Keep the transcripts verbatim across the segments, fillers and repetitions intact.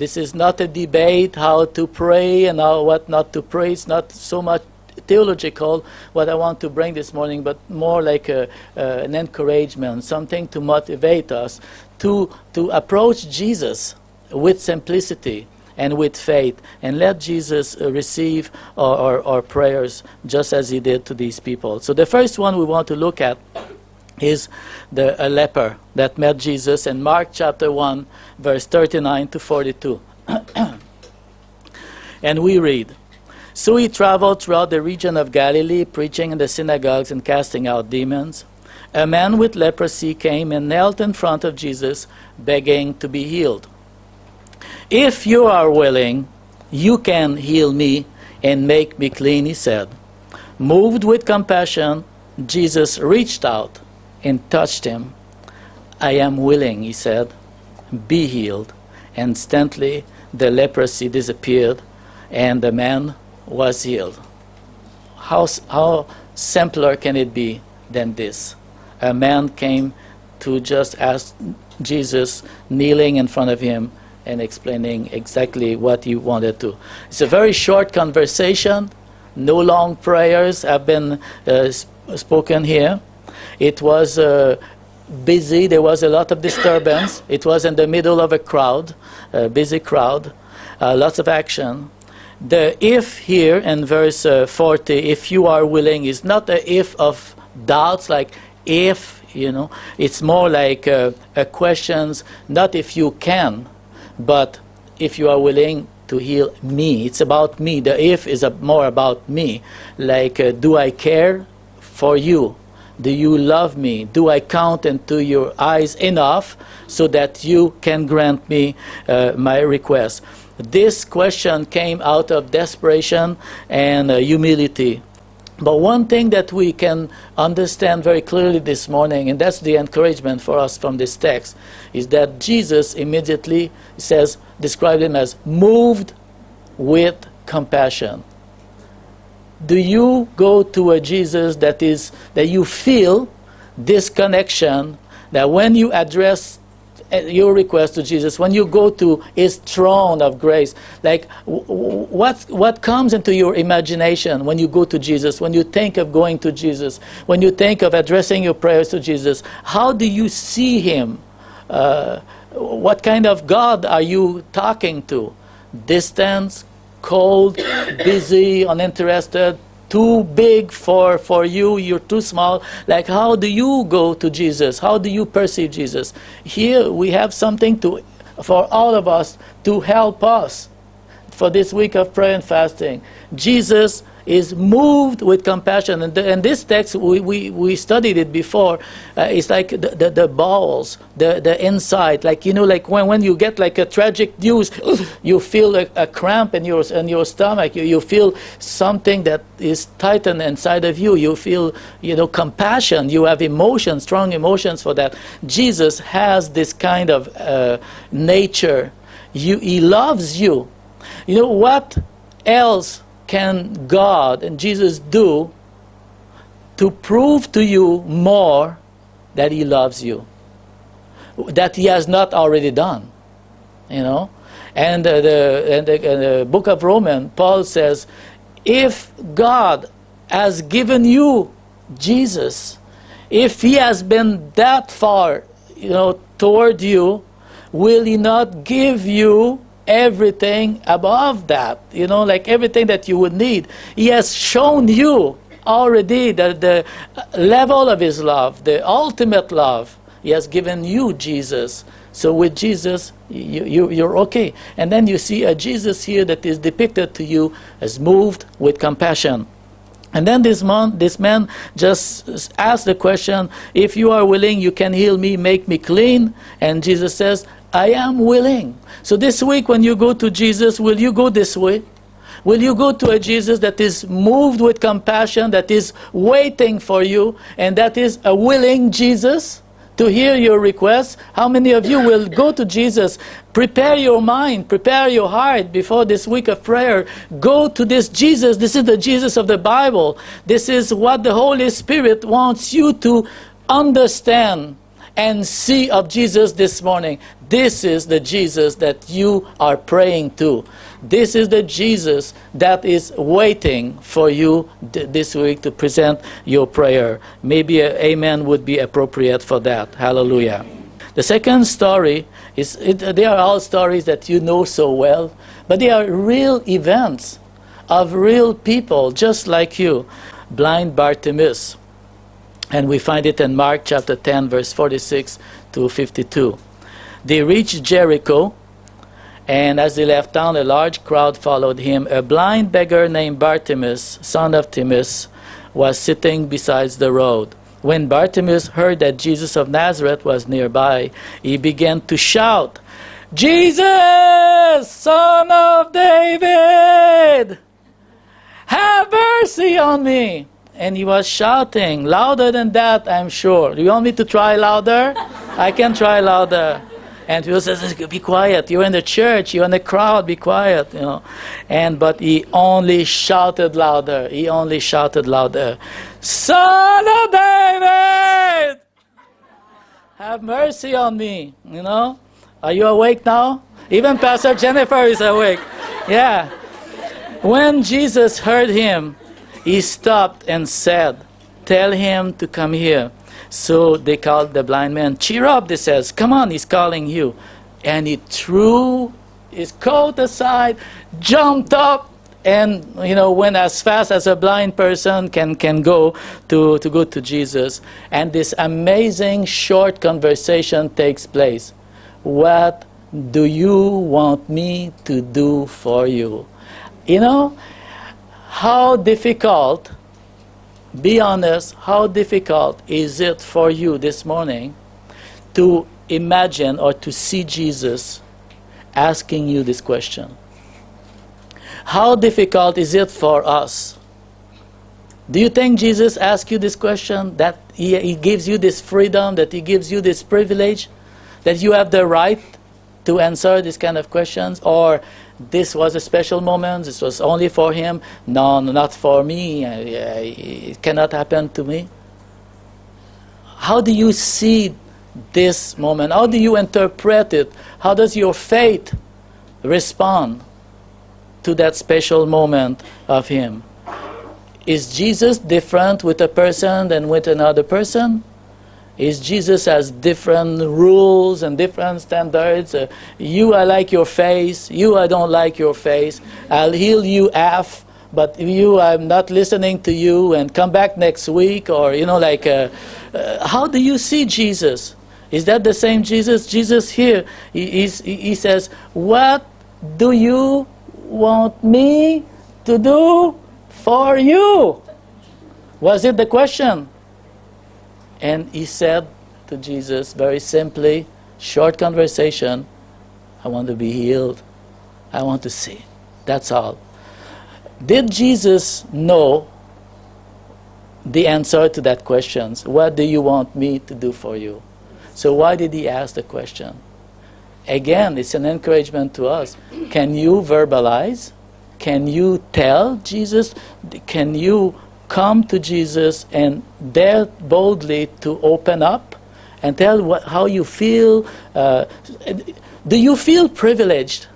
This is not a debate how to pray and how, what not to pray. It's not so much theological what I want to bring this morning, but more like a, uh, an encouragement, something to motivate us to, to approach Jesus with simplicity and with faith, and let Jesus uh, receive our, our, our prayers just as he did to these people. So the first one we want to look at is the a leper that met Jesus in Mark chapter one, verse thirty-nine to forty-two. And we read, "So he traveled throughout the region of Galilee, preaching in the synagogues and casting out demons. A man with leprosy came and knelt in front of Jesus, begging to be healed. 'If you are willing, you can heal me and make me clean,' he said. Moved with compassion, Jesus reached out and touched him. 'I am willing,' he said. 'Be healed.' And instantly the leprosy disappeared, and the man was healed." How, how simpler can it be than this? A man came to just ask Jesus, kneeling in front of him and explaining exactly what he wanted to. It's a very short conversation. No long prayers have been uh, sp spoken here. It was uh, busy. There was a lot of disturbance. It was in the middle of a crowd, a busy crowd, uh, lots of action. The "if" here in verse uh, forty, "if you are willing," is not a if of doubts, like if, you know. It's more like uh, a questions, not if you can, but if you are willing to heal me. It's about me. The "if" is a, more about me, like uh, do I care for you? Do you love me? Do I count into your eyes enough so that you can grant me uh, my request? This question came out of desperation and uh, humility. But one thing that we can understand very clearly this morning, and that's the encouragement for us from this text, is that Jesus immediately says, described him as moved with compassion. Do you go to a Jesus that is, that you feel this connection, that when you address your request to Jesus, when you go to his throne of grace, like what, what comes into your imagination when you go to Jesus, when you think of going to Jesus, when you think of addressing your prayers to Jesus? How do you see him? Uh, what kind of God are you talking to? Distance, cold, busy, uninterested, too big for, for you, you're too small. Like, how do you go to Jesus? How do you perceive Jesus? Here we have something to, for all of us to help us for this week of prayer and fasting. Jesus is moved with compassion. And, the, and this text, we, we, we studied it before. Uh, it's like the, the, the bowels, the, the inside. Like, you know, like when, when you get like a tragic news, you feel a, a cramp in your, in your stomach. You, you feel something that is tightened inside of you. You feel, you know, compassion. You have emotions, strong emotions for that. Jesus has this kind of uh, nature. You, he loves you. You know, what else can God and Jesus do to prove to you more that he loves you, that he has not already done, you know? And uh, the, and the, and the book of Romans, Paul says, if God has given you Jesus, if he has been that far, you know, toward you, will he not give you everything above that, you know, like everything that you would need? He has shown you already that the level of his love, the ultimate love. He has given you Jesus. So with Jesus, you, you, you're okay. And then you see a Jesus here that is depicted to you as moved with compassion. And then this man, this man just asked the question, if you are willing, you can heal me, make me clean. And Jesus says, I am willing. So this week when you go to Jesus, will you go this way? Will you go to a Jesus that is moved with compassion, that is waiting for you, and that is a willing Jesus to hear your requests? How many of you will go to Jesus? Prepare your mind, prepare your heart before this week of prayer. Go to this Jesus. This is the Jesus of the Bible. This is what the Holy Spirit wants you to understand and see of Jesus this morning. This is the Jesus that you are praying to. This is the Jesus that is waiting for you this week to present your prayer. Maybe an amen would be appropriate for that. Hallelujah. The second story is, it, they are all stories that you know so well, but they are real events of real people just like you. Blind Bartimaeus. And we find it in Mark chapter ten, verse forty-six to fifty-two. They reached Jericho, and as they left town, a large crowd followed him. A blind beggar named Bartimaeus, son of Timaeus, was sitting beside the road. When Bartimaeus heard that Jesus of Nazareth was nearby, he began to shout, "Jesus, son of David, have mercy on me!" And he was shouting louder than that, I'm sure. Do you want me to try louder? I can try louder. And people says, "Be quiet! You're in the church. You're in the crowd. Be quiet!" You know. And but he only shouted louder. He only shouted louder, "Son of David, have mercy on me!" You know. Are you awake now? Even Pastor Jennifer is awake. Yeah. When Jesus heard him, he stopped and said, "Tell him to come here." So they called the blind man. "Cheer up," they says. "Come on, he's calling you." And he threw his coat aside, jumped up, and you know, went as fast as a blind person can, can go to, to go to Jesus. And this amazing short conversation takes place. "What do you want me to do for you?" You know, how difficult, be honest, how difficult is it for you this morning to imagine or to see Jesus asking you this question? How difficult is it for us? Do you think Jesus asks you this question, that he, he gives you this freedom, that he gives you this privilege, that you have the right to answer these kind of questions? Or this was a special moment, this was only for him? No, not for me, I, I, it cannot happen to me. How do you see this moment? How do you interpret it? How does your faith respond to that special moment of him? Is Jesus different with a person than with another person? Is Jesus has different rules and different standards? Uh, you, I like your face. You, I don't like your face. I'll heal you half, but you, I'm not listening to you, and come back next week. Or, you know, like, uh, uh, how do you see Jesus? Is that the same Jesus? Jesus here, he, he's, he says, "What do you want me to do for you?" Was it the question? And he said to Jesus, very simply, short conversation, "I want to be healed. I want to see." That's all. Did Jesus know the answer to that question? What do you want me to do for you? So why did he ask the question? Again, it's an encouragement to us. Can you verbalize? Can you tell Jesus? Can you come to Jesus and dare boldly to open up and tell what, how you feel? Uh, do you feel privileged,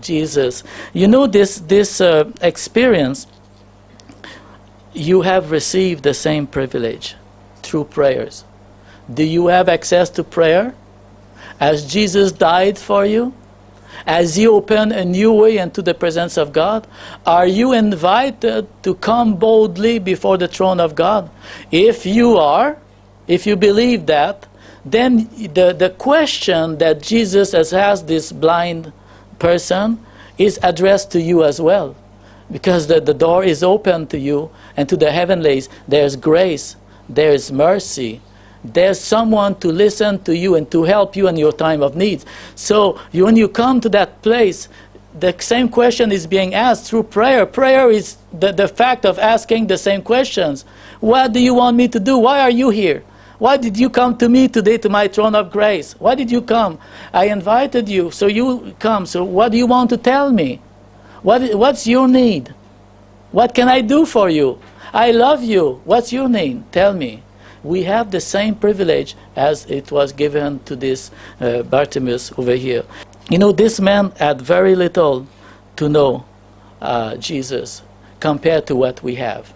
Jesus? You know, this, this uh, experience, you have received the same privilege through prayers. Do you have access to prayer? As Jesus died for you, as you open a new way into the presence of God, are you invited to come boldly before the throne of God? If you are, if you believe that, then the, the question that Jesus has asked this blind person is addressed to you as well. Because the, the door is open to you and to the heavenlies. There's grace, there's mercy. There's someone to listen to you and to help you in your time of need. So you, when you come to that place, the same question is being asked through prayer. Prayer is the, the fact of asking the same questions. What do you want me to do? Why are you here? Why did you come to me today, to my throne of grace? Why did you come? I invited you, so you come. So what do you want to tell me? What, what's your need? What can I do for you? I love you. What's your need? Tell me. we have the same privilege as it was given to this uh, Bartimaeus over here. You know, this man had very little to know uh, Jesus compared to what we have.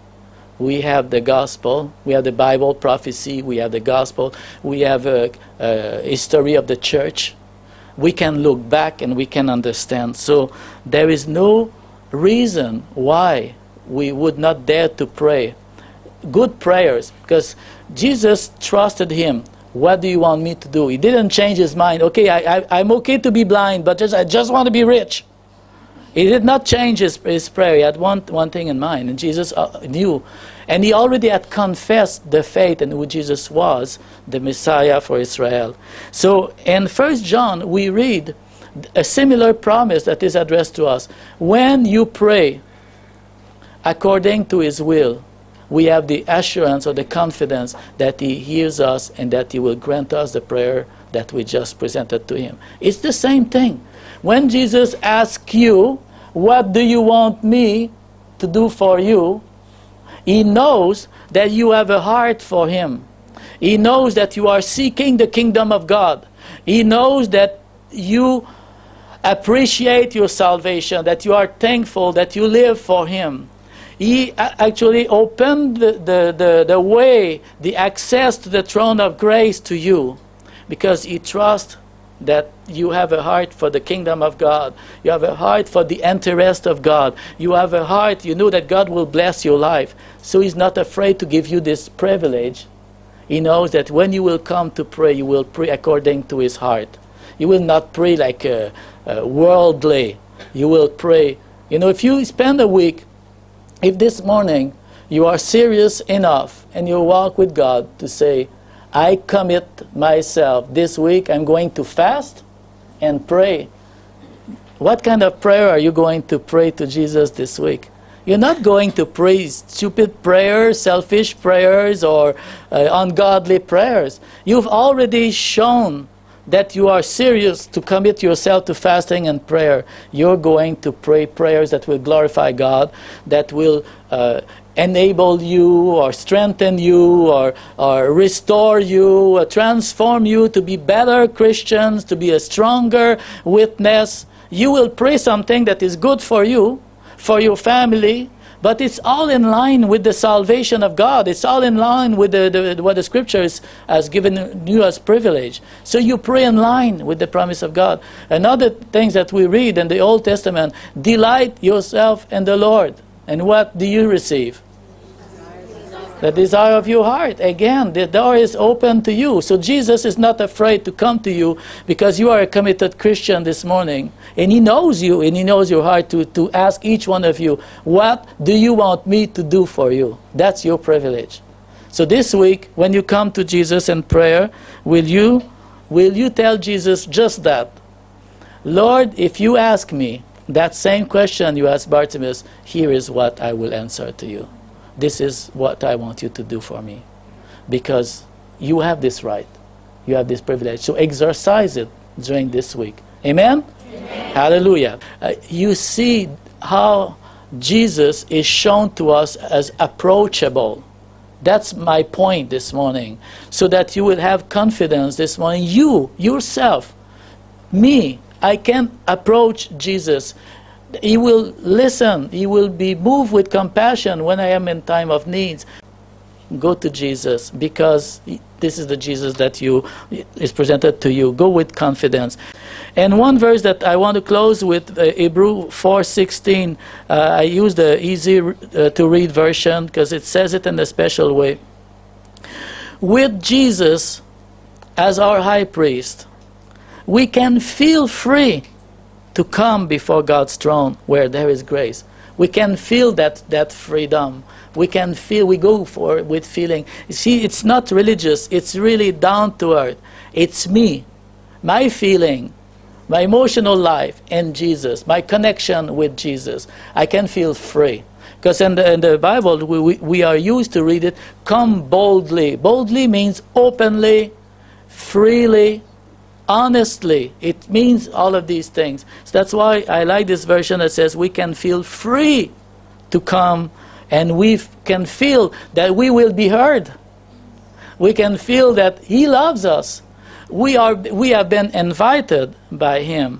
We have the gospel, we have the Bible prophecy, we have the gospel, we have a, a history of the church. We can look back and we can understand. So there is no reason why we would not dare to pray good prayers, because Jesus trusted him. What do you want me to do? He didn't change his mind. Okay, I, I, I'm okay to be blind, but just, I just want to be rich. He did not change his, his prayer. He had one, one thing in mind, and Jesus knew. And he already had confessed the faith in who Jesus was, the Messiah for Israel. So in First John, we read a similar promise that is addressed to us. When you pray according to his will, we have the assurance or the confidence that he hears us and that he will grant us the prayer that we just presented to him. It's the same thing. When Jesus asks you, what do you want me to do for you? He knows that you have a heart for him. He knows that you are seeking the kingdom of God. He knows that you appreciate your salvation, that you are thankful, that you live for him. He actually opened the, the, the, the way, the access to the throne of grace to you, because he trusts that you have a heart for the kingdom of God. You have a heart for the interest of God. You have a heart, you know that God will bless your life. So he's not afraid to give you this privilege. He knows that when you will come to pray, you will pray according to his heart. You will not pray like a, a worldly. You will pray. You know, if you spend a week, if this morning you are serious enough and you walk with God to say, I commit myself this week, I'm going to fast and pray. What kind of prayer are you going to pray to Jesus this week? You're not going to pray stupid prayers, selfish prayers, or uh, ungodly prayers. You've already shown that you are serious to commit yourself to fasting and prayer. You're going to pray prayers that will glorify God, that will uh, enable you or strengthen you or, or restore you, or transform you to be better Christians, to be a stronger witness. You will pray something that is good for you, for your family, but it's all in line with the salvation of God. It's all in line with the, the, what the Scriptures has given you as privilege. So you pray in line with the promise of God. Another things that we read in the Old Testament, delight yourself in the Lord. And what do you receive? The desire of your heart. Again, the door is open to you. So Jesus is not afraid to come to you because you are a committed Christian this morning. And he knows you and he knows your heart to, to ask each one of you, what do you want me to do for you? That's your privilege. So this week, when you come to Jesus in prayer, will you, will you tell Jesus just that? Lord, if you ask me that same question you asked Bartimaeus, here is what I will answer to you. This is what I want you to do for me. Because you have this right. You have this privilege. So exercise it during this week. Amen? Amen. Hallelujah. Uh, you see how Jesus is shown to us as approachable. That's my point this morning. So that you will have confidence this morning. You, yourself, me, I can approach Jesus. He will listen. He will be moved with compassion when I am in time of needs. Go to Jesus, because this is the Jesus that you is presented to you. Go with confidence. And one verse that I want to close with, uh, Hebrews four sixteen. Uh, I use the easy uh, to read version because it says it in a special way. With Jesus as our high priest, we can feel free to come before God's throne where there is grace. We can feel that, that freedom. We can feel, we go for with feeling. You see, it's not religious. It's really down to earth. It's me, my feeling, my emotional life, and Jesus, my connection with Jesus. I can feel free. Because in the, in the Bible, we, we, we are used to read it, come boldly. Boldly means openly, freely, honestly. It means all of these things. So that's why I like this version that says we can feel free to come, and we can feel that we will be heard. we can feel that He loves us. We are, we have been invited by Him.